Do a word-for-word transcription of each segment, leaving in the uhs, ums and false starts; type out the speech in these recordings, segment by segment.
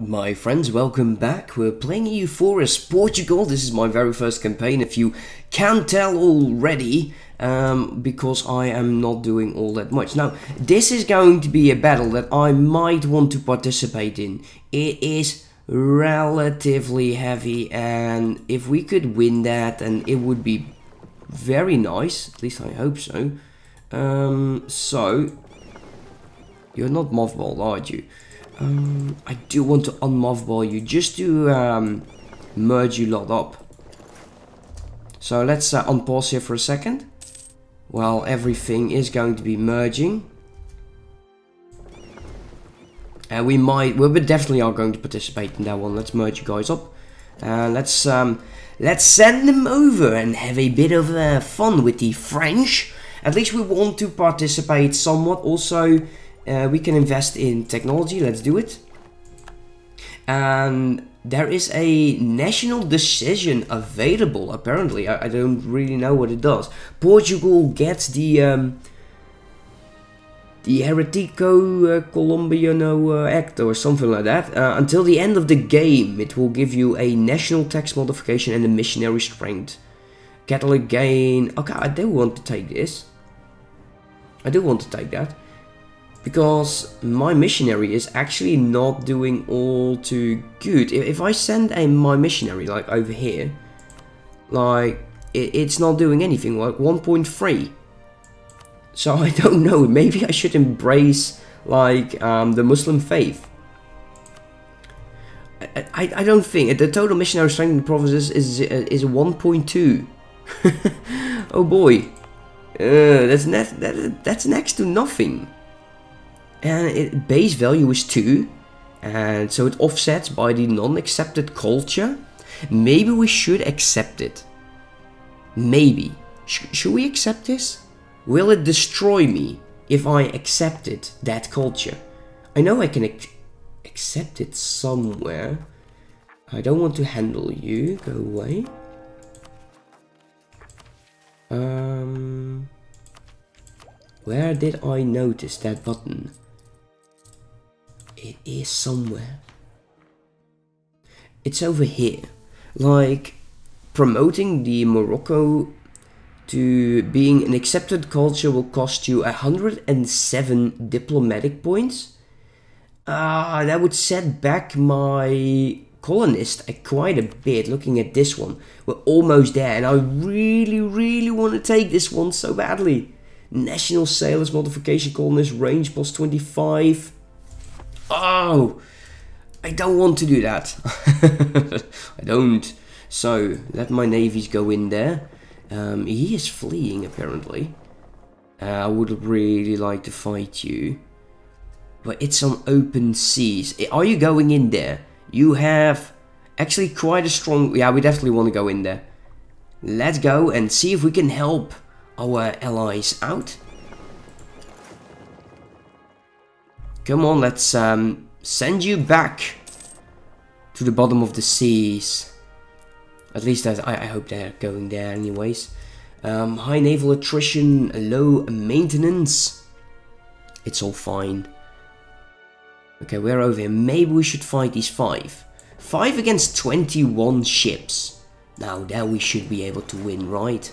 My friends, welcome back. We're playing E U four as Portugal. This is my very first campaign, if you can tell already, um, because I am not doing all that much. Now, this is going to be a battle that I might want to participate in. It is relatively heavy, and if we could win that, and it would be very nice, at least I hope so. Um, so, you're not mothballed, are you? Um, I do want to unmothball you just to um, merge you lot up. So let's uh, unpause here for a second. Well, everything is going to be merging. And uh, we might, well, we definitely are going to participate in that one. Let's merge you guys up. And uh, let's, um, let's send them over and have a bit of uh, fun with the French. At least we want to participate somewhat also. Uh, we can invest in technology, let's do it. And there is a national decision available, apparently. I, I don't really know what it does. Portugal gets the um, the Heretico-Colombiano Act or something like that. Uh, until the end of the game, it will give you a national tax modification and a missionary strength. Catholic gain. Okay, I do want to take this. I do want to take that. Because my missionary is actually not doing all too good. If I send a my missionary like over here, like it, it's not doing anything, like one point three. So I don't know, maybe I should embrace like um, the Muslim faith. I, I, I don't think, the total missionary strength in the provinces is, is one point two. Oh boy, uh, that's, ne- that, that's next to nothing. And it, base value is two, and so it offsets by the non-accepted culture. Maybe we should accept it. Maybe. Sh should we accept this? Will it destroy me if I accept it, that culture? I know I can ac accept it somewhere. I don't want to handle you. Go away. Um, where did I notice that button? It is somewhere. It's over here. Like promoting the Morocco to being an accepted culture will cost you one hundred seven diplomatic points. Ah, uh, that would set back my colonist quite a bit. Looking at this one, we're almost there, and I really, really want to take this one so badly. National sailors modification colonist range plus twenty-five. Oh, I don't want to do that. I don't. So, let my navies go in there. Um, he is fleeing, apparently. Uh, I would really like to fight you. But it's on open seas. Are you going in there? You have actually quite a strong... Yeah, we definitely want to go in there. Let's go and see if we can help our allies out. Come on, let's um, send you back to the bottom of the seas. At least I, I hope they're going there anyways. Um, high naval attrition, low maintenance. It's all fine. Okay, we're over here. Maybe we should fight these five. Five against twenty-one ships. Now there we should be able to win, right?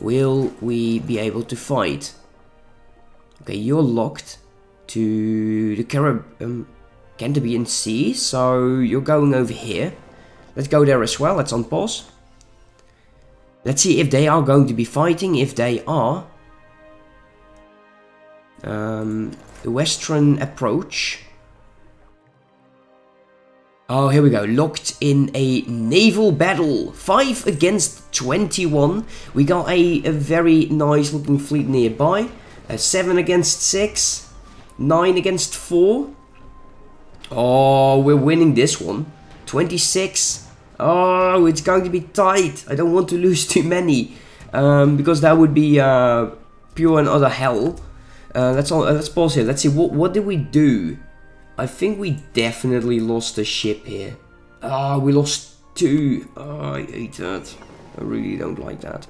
Will we be able to fight? Okay, you're locked to the Carib um, Cantabrian Sea, so you're going over here. Let's go there as well. Let's unpause. Let's see if they are going to be fighting. If they are, um, the Western approach. Oh, here we go. Locked in a naval battle. Five against twenty-one. We got a, a very nice looking fleet nearby. Uh, seven against six. Nine against four. Oh, we're winning this one. twenty-six. Oh, it's going to be tight. I don't want to lose too many, um, because that would be uh, pure and utter hell. Uh, let's all, uh, let's pause here. Let's see what what did we do. I think we definitely lost a ship here. Ah, oh, we lost two. Oh, I hate that. I really don't like that.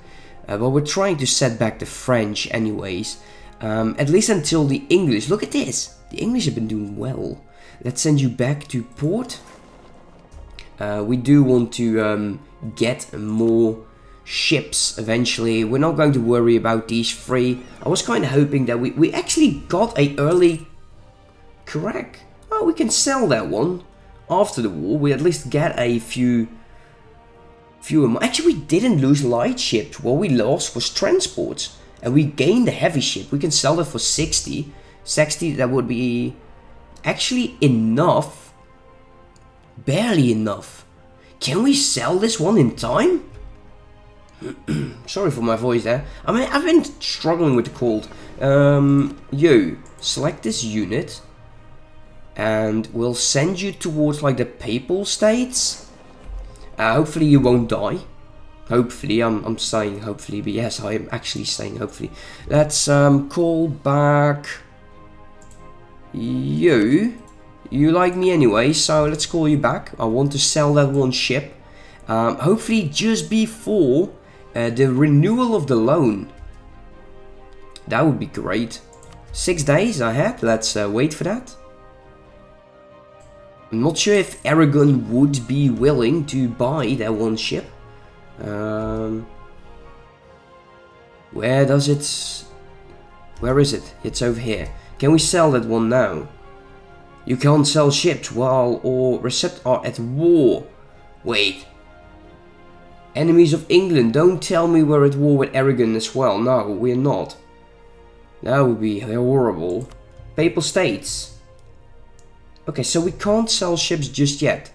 Uh, but we're trying to set back the French anyways. Um, at least until the English. Look at this. The English have been doing well. Let's send you back to port. Uh, we do want to um, get more ships eventually. We're not going to worry about these three. I was kind of hoping that we, we actually got a early crack. Oh, we can sell that one. After the war, we at least get a few... few actually, we didn't lose light ships. What we lost was transports. And we gained a heavy ship. We can sell that for sixty. sixty, that would be actually enough. Barely enough. Can we sell this one in time? Sorry for my voice there. I mean, I've been struggling with the cold. Um, yo, select this unit. And we'll send you towards like the Papal States. Uh, hopefully you won't die. Hopefully, I'm, I'm saying hopefully, but yes, I am actually saying hopefully. Let's um, call back you. You like me anyway, so let's call you back. I want to sell that one ship. Um, hopefully just before uh, the renewal of the loan. That would be great. Six days ahead, let's uh, wait for that. I'm not sure if Aragon would be willing to buy that one ship. Um, where does it... Where is it? It's over here. Can we sell that one now? You can't sell ships while or recept are at war. Wait. Enemies of England, don't tell me we're at war with Aragon as well. No, we're not. That would be horrible. Papal States. Okay, so we can't sell ships just yet.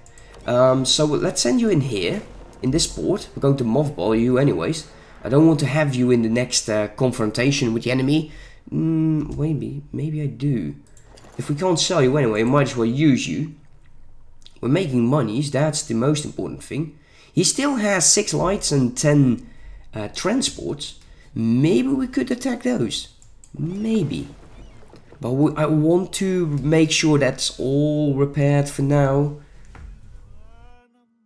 Um, so let's send you in here. In this port, we're going to mothball you anyways. I don't want to have you in the next uh, confrontation with the enemy. Mm, maybe, maybe I do. If we can't sell you anyway, I might as well use you. We're making monies, that's the most important thing. He still has six lights and ten uh, transports. Maybe we could attack those. Maybe. But we, I want to make sure that's all repaired for now.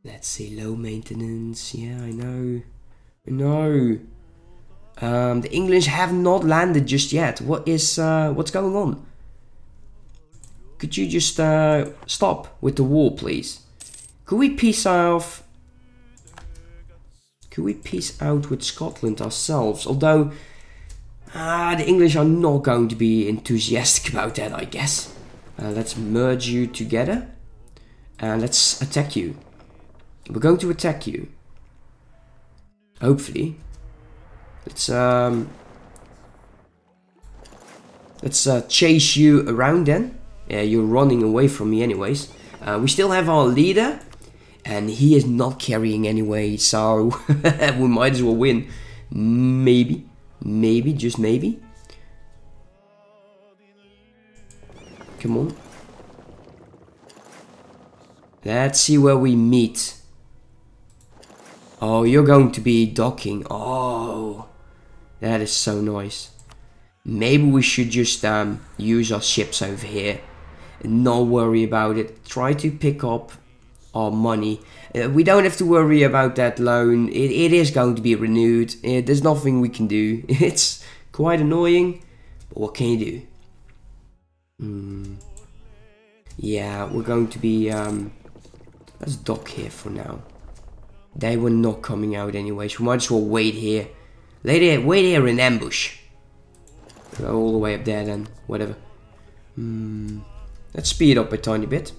Let's see, low maintenance, yeah, I know, I know. Um, the English have not landed just yet. What is, uh, what's going on? Could you just uh, stop with the war, please? Could we peace out, could we peace out with Scotland ourselves? Although, uh, the English are not going to be enthusiastic about that, I guess. Uh, let's merge you together and let's attack you. We're going to attack you. Hopefully. Let's um Let's uh, chase you around then. Yeah, you're running away from me anyways. Uh, we still have our leader and he is not carrying anyway, so we might as well win. Maybe. Maybe, just maybe. Come on. Let's see where we meet. Oh, you're going to be docking. Oh, that is so nice. Maybe we should just um, use our ships over here and not worry about it. Try to pick up our money. Uh, we don't have to worry about that loan. It, it is going to be renewed. Uh, there's nothing we can do. It's quite annoying, but what can you do? Hmm. Yeah, we're going to be... Um, let's dock here for now. They were not coming out anyway, so we might as well wait here. Later, wait here in ambush. Go all the way up there then, whatever. Mm, let's speed up a tiny bit.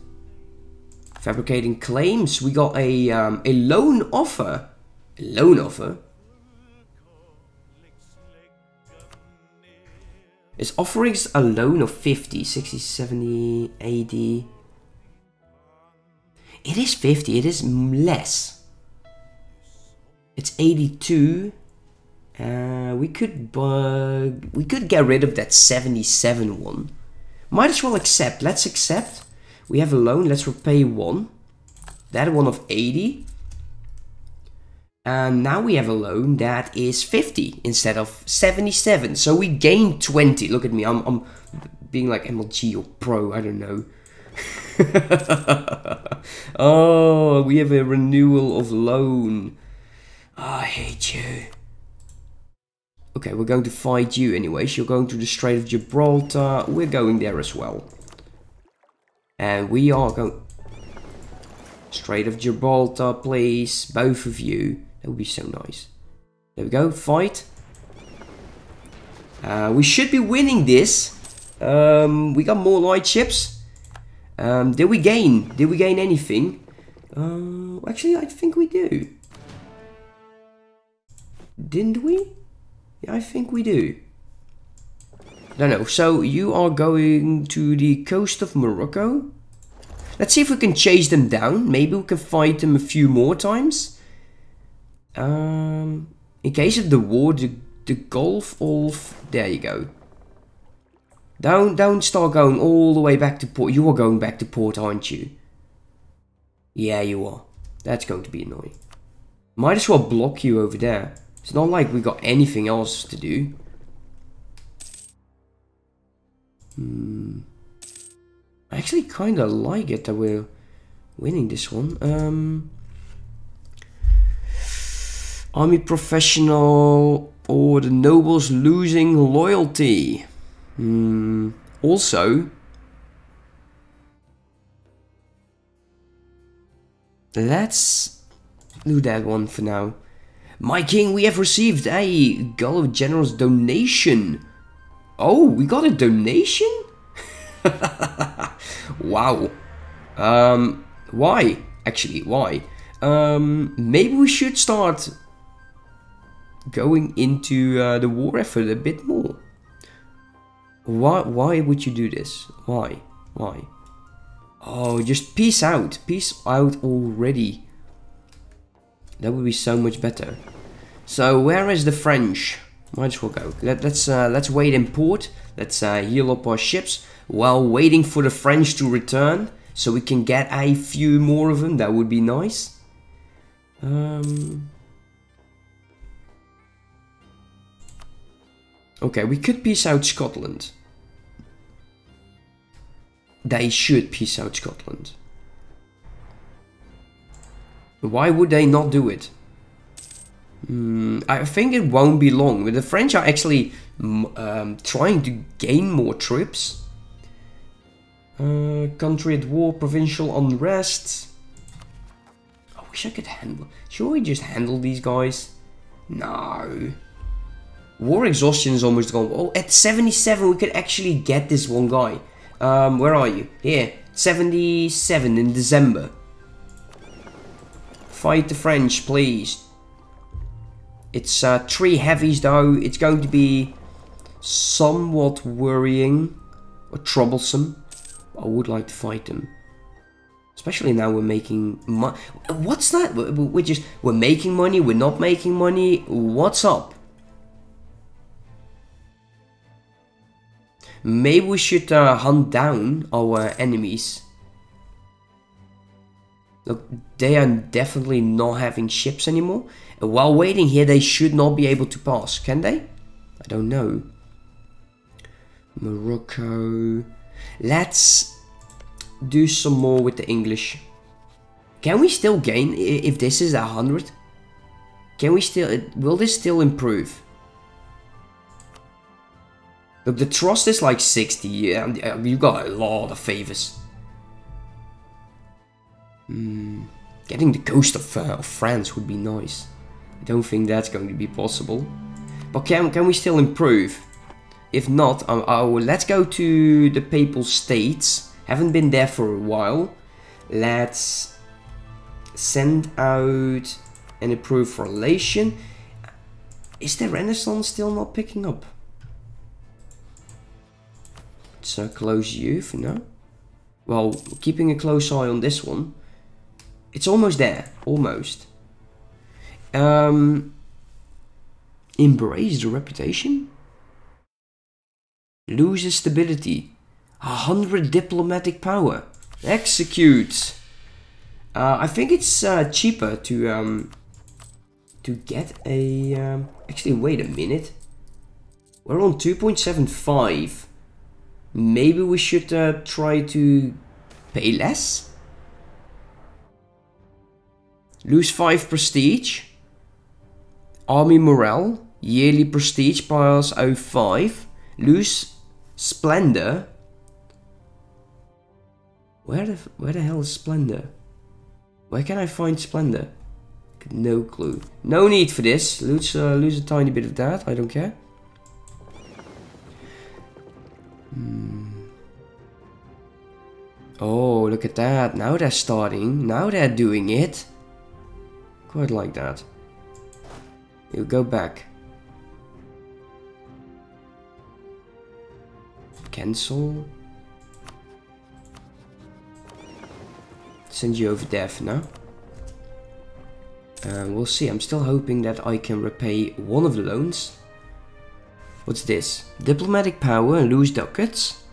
Fabricating claims, we got a, um, a loan offer. A loan offer? It's offering a loan of fifty, sixty, seventy, eighty. It is fifty, it is less. It's eighty-two. Uh, we could bug. We could get rid of that seventy-seven one. Might as well accept. Let's accept. We have a loan. Let's repay one. That one of eighty. And now we have a loan that is fifty instead of seventy-seven. So we gained twenty. Look at me. I'm I'm being like M L G or pro. I don't know. Oh, we have a renewal of loan. Oh, I hate you. Okay, we're going to fight you anyways. You're going to the Strait of Gibraltar. We're going there as well. And we are going... Strait of Gibraltar, please. Both of you. That would be so nice. There we go. Fight. Uh, we should be winning this. Um, we got more light ships. Um, did we gain? Did we gain anything? Uh, actually, I think we do. Didn't we? Yeah, I think we do. No, no. So you are going to the coast of Morocco. Let's see if we can chase them down. Maybe we can fight them a few more times. Um, in case of the war, the, the Gulf of... There you go. Don't, don't start going all the way back to port. You are going back to port, aren't you? Yeah, you are. That's going to be annoying. Might as well block you over there. It's not like we got anything else to do. Hmm... I actually kind of like it that we're winning this one. Um, army professional or the nobles losing loyalty. Mm, also, let's do that one for now. My king, we have received a Gallo general's donation. Oh, we got a donation? Wow. Um, why? Actually, why? Um, maybe we should start going into uh, the war effort a bit more. Why? Why would you do this? Why? Why? Oh, just peace out. Peace out already. That would be so much better. So, where is the French? Might as well go. Let, let's uh, let's wait in port. Let's uh, heal up our ships while waiting for the French to return, so we can get a few more of them. That would be nice. Um, okay, we could peace out Scotland. They should peace out Scotland. Why would they not do it? Mm, I think it won't be long, but the French are actually um, trying to gain more trips. Uh, country at war, provincial unrest. I wish I could handle... Should we just handle these guys? No. War exhaustion is almost gone. Oh, at seventy-seven we could actually get this one guy. Um, where are you? Here, seventy-seven in December. Fight the French, please. It's uh, three heavies though, it's going to be somewhat worrying or troublesome. I would like to fight them. Especially now we're making money. What's that? We're just, we're making money, we're not making money, what's up? Maybe we should uh, hunt down our enemies. Look, they are definitely not having ships anymore. While waiting here, they should not be able to pass, can they? I don't know. Morocco... Let's do some more with the English. Can we still gain if this is one hundred? Can we still... will this still improve? Look, the trust is like sixty. Yeah, you got a lot of favors. Mm, getting the coast of, uh, of France would be nice. I don't think that's going to be possible. But can, can we still improve? If not, uh, uh, let's go to the Papal States. Haven't been there for a while. Let's send out an improved relation. Is the Renaissance still not picking up? Let's uh, close you for now. Well, keeping a close eye on this one. It's almost there, almost. Um, embrace the reputation? Loses stability. one hundred diplomatic power. Execute! Uh, I think it's uh, cheaper to um, to get a... Um, actually, wait a minute. We're on two point seven five. Maybe we should uh, try to pay less? Lose five prestige. Army morale. Yearly prestige piles oh five. Lose splendor. Where the, where the hell is Splendor? Where can I find Splendor? No clue. No need for this. Lose, uh, lose a tiny bit of that. I don't care. Hmm. Oh, look at that. Now they're starting. Now they're doing it. Quite like that. You go back. Cancel. Send you over there for now. Uh, we'll see. I'm still hoping that I can repay one of the loans. What's this? Diplomatic power and loose ducats.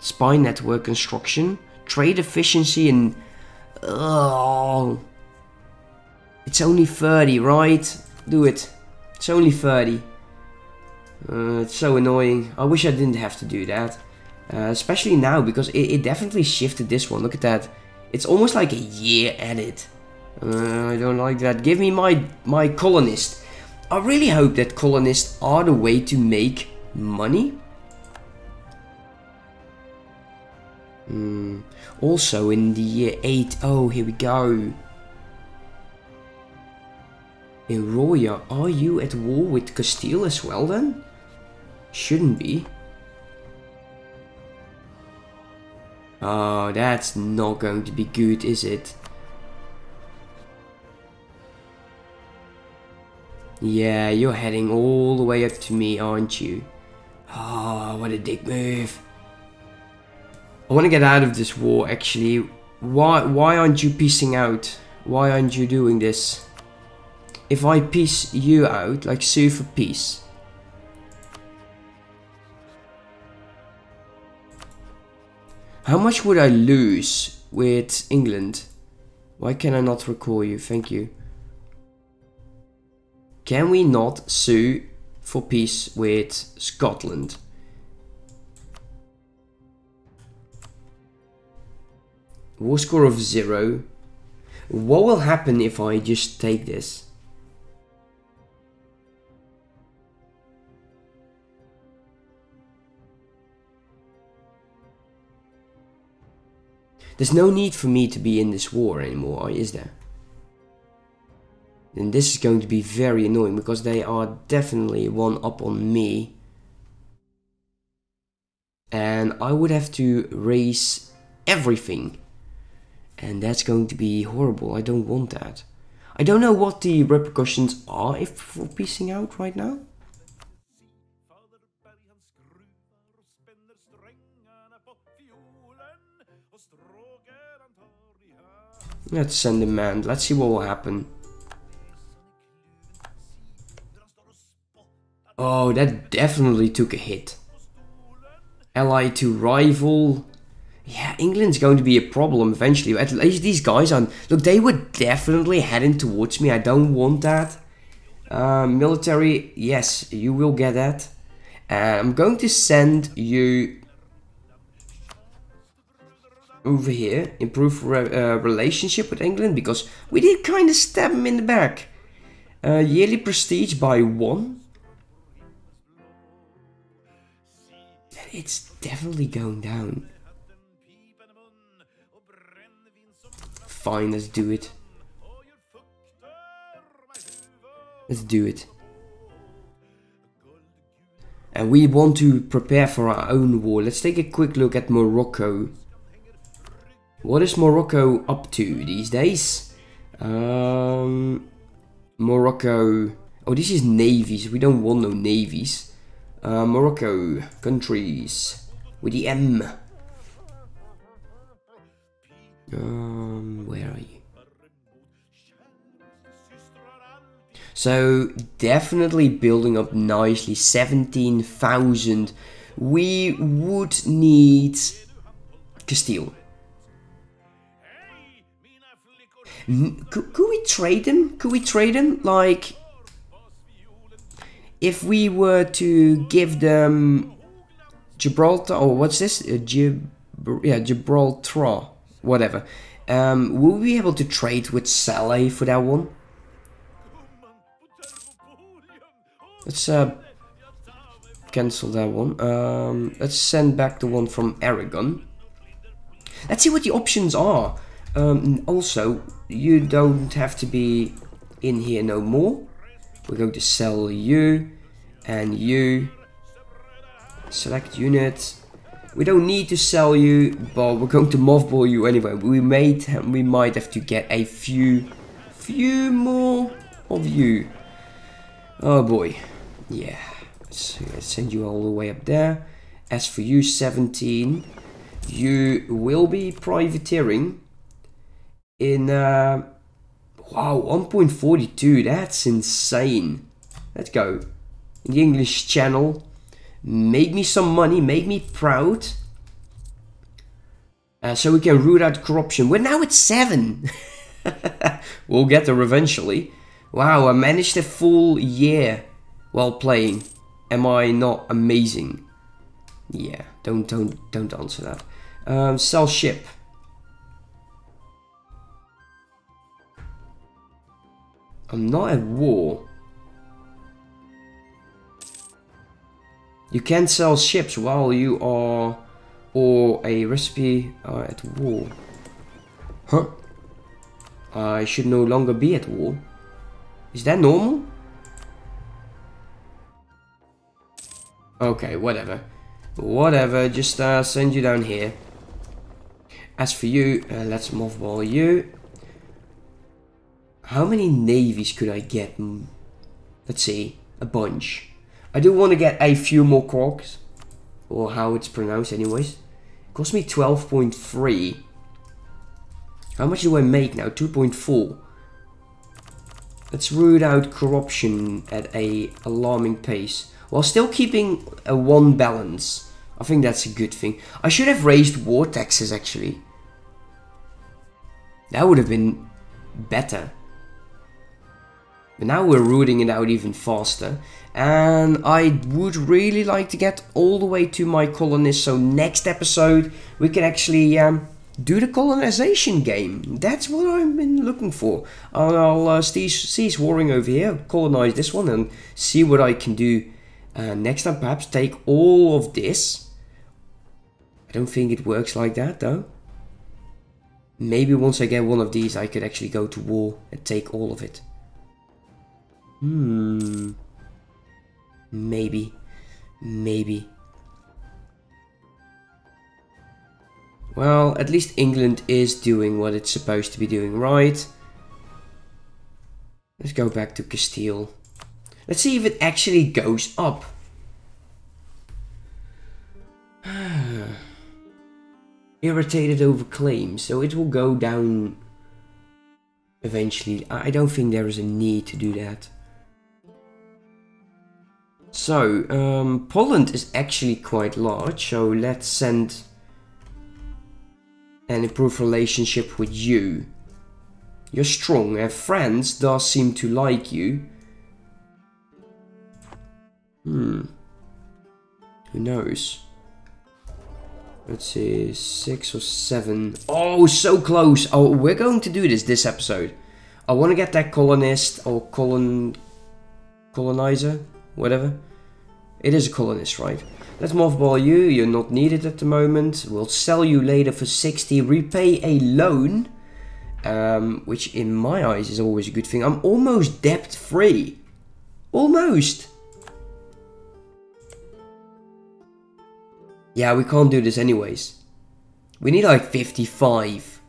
Spy network construction. Trade efficiency and... Oh. It's only thirty, right? Do it. It's only thirty. Uh, it's so annoying. I wish I didn't have to do that. Uh, especially now, because it, it definitely shifted this one. Look at that. It's almost like a year at it. Uh, I don't like that. Give me my, my colonist. I really hope that colonists are the way to make money. Mm. Also in the year eight. Oh, here we go. In Roya, are you at war with Castile as well then? Shouldn't be. Oh, that's not going to be good, is it? Yeah, you're heading all the way up to me, aren't you? Oh, what a dick move. I want to get out of this war, actually. Why, why aren't you peacing out? Why aren't you doing this? If I peace you out, like sue for peace. How much would I lose with England? Why can I not recall you? Thank you. Can we not sue for peace with Scotland? War score of zero. What will happen if I just take this? There's no need for me to be in this war anymore, is there? And this is going to be very annoying, because they are definitely one up on me. And I would have to raise everything. And that's going to be horrible. I don't want that. I don't know what the repercussions are if for peacing out right now. Let's send a man. Let's see what will happen. Oh, that definitely took a hit. Ally to rival. Yeah, England's going to be a problem eventually. At least these guys aren't... Look, they were definitely heading towards me. I don't want that. Uh, military, yes, you will get that. And I'm going to send you... over here. Improve re uh, relationship with England. Because we did kind of stab him in the back. Uh, yearly prestige by one. It's definitely going down. Fine, let's do it. Let's do it. And we want to prepare for our own war. Let's take a quick look at Morocco. What is Morocco up to these days? Um, Morocco... Oh, this is navies. We don't want no navies. Uh, Morocco, countries, with the M. Um, where are you? So, definitely building up nicely, seventeen thousand. We would need Castile. M could, could we trade them? Could we trade them? Like... If we were to give them Gibraltar, or what's this? Uh, Gib yeah, Gibraltar, whatever. Um, will we be able to trade with Saleh for that one? Let's uh, cancel that one. Um, let's send back the one from Aragon. Let's see what the options are. Um, also, you don't have to be in here no more. We're going to sell you and you. Select unit. We don't need to sell you, but we're going to mothball you anyway. We may we might have to get a few, few more of you. Oh boy, yeah. So let's send you all the way up there. As for you, seventeen, you will be privateering in. Uh, wow, one point four two. That's insane. Let's go. In the English Channel. Make me some money, make me proud, uh, so we can root out corruption. We're now at seven. We'll get there eventually. Wow, I managed a full year while playing. Am I not amazing? Yeah, don't don't don't answer that. Um, sell ship. I'm not at war. You can sell ships while you are, or a recipe are at war. Huh? I should no longer be at war. Is that normal? Okay, whatever. Whatever, just uh, send you down here. As for you, uh, let's mothball you. How many navies could I get? Let's see, a bunch. I do want to get a few more cogs, or how it's pronounced anyways. It cost me twelve point three. How much do I make now? two point four. Let's root out corruption at a alarming pace, while still keeping a one balance. I think that's a good thing. I should have raised war taxes actually. That would have been better. But now we're rooting it out even faster. And I would really like to get all the way to my colonists. So next episode we can actually um, do the colonization game. That's what I've been looking for. And I'll uh, cease, cease warring over here, colonize this one and see what I can do. Uh, next time perhaps take all of this. I don't think it works like that though. Maybe once I get one of these I could actually go to war and take all of it. Hmm. Maybe. Maybe. Well, at least England is doing what it's supposed to be doing, right? Let's go back to Castile. Let's see if it actually goes up. Irritated over claims, so it will go down eventually. I don't think there is a need to do that. So, um, Poland is actually quite large, so let's send an improved relationship with you. You're strong, and France does seem to like you. Hmm. Who knows? Let's see, six or seven. Oh, so close! Oh, we're going to do this this episode. I want to get that colonist or colon... colonizer? Whatever. It is a colonist, right? Let's mothball you. You're not needed at the moment. We'll sell you later for sixty. Repay a loan. Um, which in my eyes is always a good thing. I'm almost debt free. Almost. Yeah, we can't do this anyways. We need like fifty-five.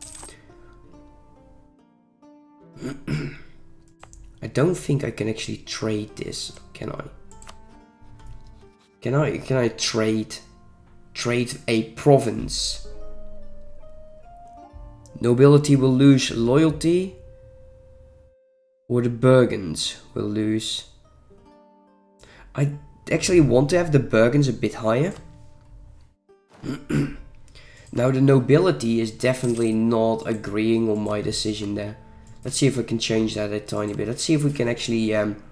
I don't think I can actually trade this. Can I? Can I? Can I trade? Trade a province. Nobility will lose loyalty, or the Burgunds will lose. I actually want to have the Burgunds a bit higher. Now the nobility is definitely not agreeing on my decision there. Let's see if we can change that a tiny bit. Let's see if we can actually um,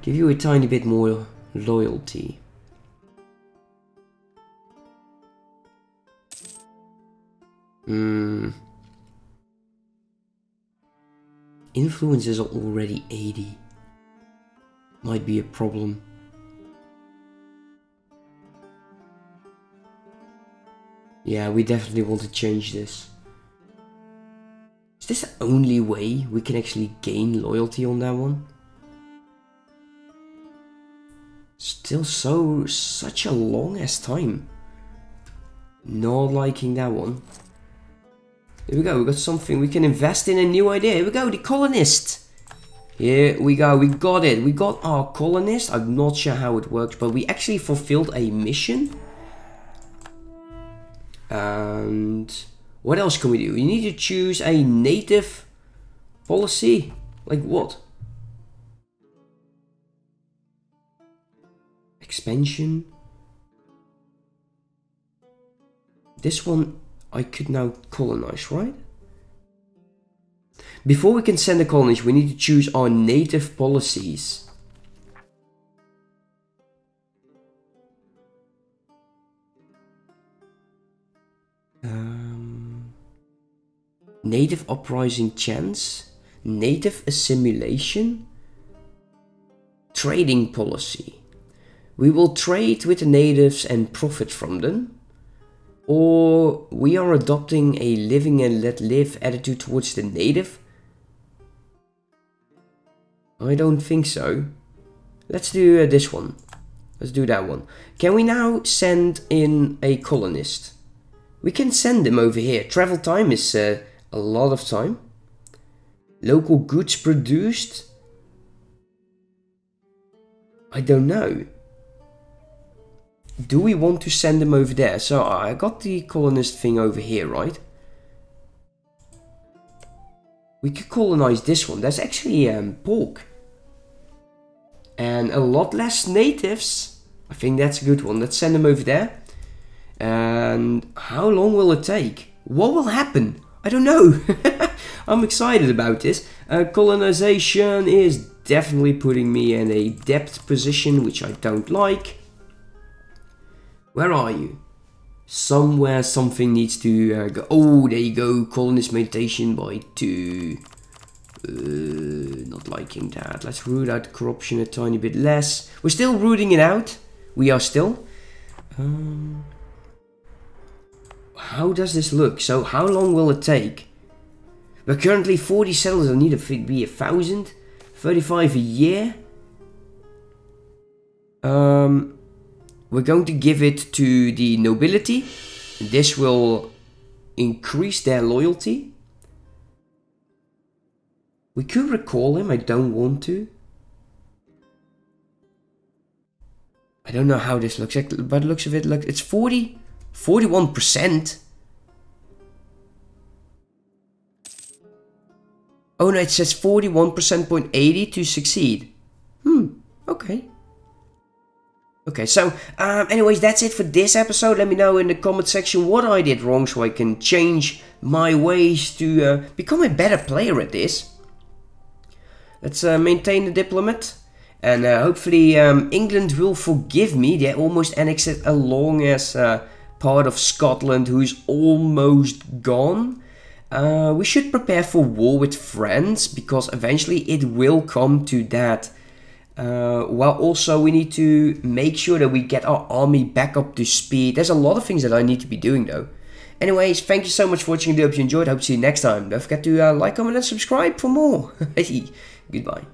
give you a tiny bit more loyalty. Mm. Influence is already eighty. Might be a problem. Yeah, we definitely want to change this. Is this the only way we can actually gain loyalty on that one? Still so, such a long ass time. Not liking that one. Here we go, we got something we can invest in, a new idea. Here we go, the colonist. Here we go, we got it. We got our colonist. I'm not sure how it works, but we actually fulfilled a mission. And what else can we do? We need to choose a native policy. Like what? Expansion. This one I could now colonize, right? Before we can send a colonist, we need to choose our native policies. Um, native uprising chance, native assimilation, trading policy. We will trade with the natives and profit from them. Or we are adopting a living and let live attitude towards the native. I don't think so. Let's do uh, this one. Let's do that one. Can we now send in a colonist? We can send him over here. Travel time is uh, a lot of time. Local goods produced. I don't know. Do we want to send them over there? So I got the colonist thing over here, right? We could colonize this one. That's actually um, pork. And a lot less natives. I think that's a good one. Let's send them over there. And how long will it take? What will happen? I don't know. I'm excited about this. Uh, colonization is definitely putting me in a depth position, which I don't like. Where are you? Somewhere something needs to uh, go. Oh, there you go. Colonist meditation by two. Uh, not liking that. Let's root out corruption a tiny bit less. We're still rooting it out. We are still. Um, how does this look? So how long will it take? We're currently forty settlers. I need to be a thousand. thirty-five a year. Um... We're going to give it to the nobility. This will increase their loyalty. We could recall him, I don't want to. I don't know how this looks, but it looks a bit like it's forty, forty-one percent. Oh no, it says forty-one percent point eighty to succeed. Hmm, okay. Okay, so, um, anyways, that's it for this episode. Let me know in the comment section what I did wrong so I can change my ways to uh, become a better player at this. Let's uh, maintain the diplomat. And uh, hopefully um, England will forgive me. They almost annexed a long-ass uh, part of Scotland who's almost gone. Uh, we should prepare for war with France because eventually it will come to that. Uh, well, also we need to make sure that we get our army back up to speed. There's a lot of things that I need to be doing though. Anyways, thank you so much for watching. I hope you enjoyed. Hope to see you next time. Don't forget to uh, like, comment and subscribe for more. Goodbye.